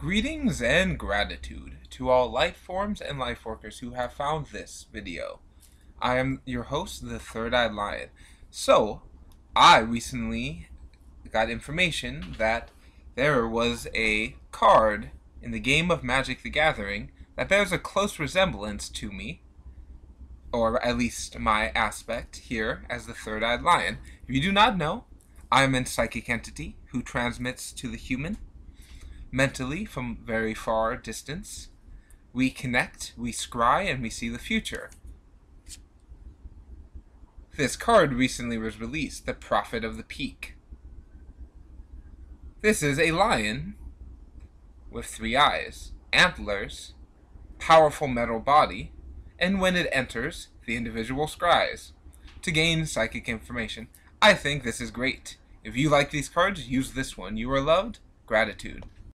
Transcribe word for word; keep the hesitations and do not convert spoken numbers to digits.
Greetings and gratitude to all light forms and life workers who have found this video. I am your host, the Third Eyed Lion. So, I recently got information that there was a card in the game of Magic the Gathering that bears a close resemblance to me, or at least my aspect here as the Third Eyed Lion. If you do not know, I am a psychic entity who transmits to the human mentally from very far distance. We connect, we scry, and we see the future. This card recently was released, the Prophet of the Peak. This is a lion with three eyes, antlers, powerful metal body, and when it enters, the individual scries to gain psychic information. I think this is great. If you like these cards, use this one. You are loved. Gratitude.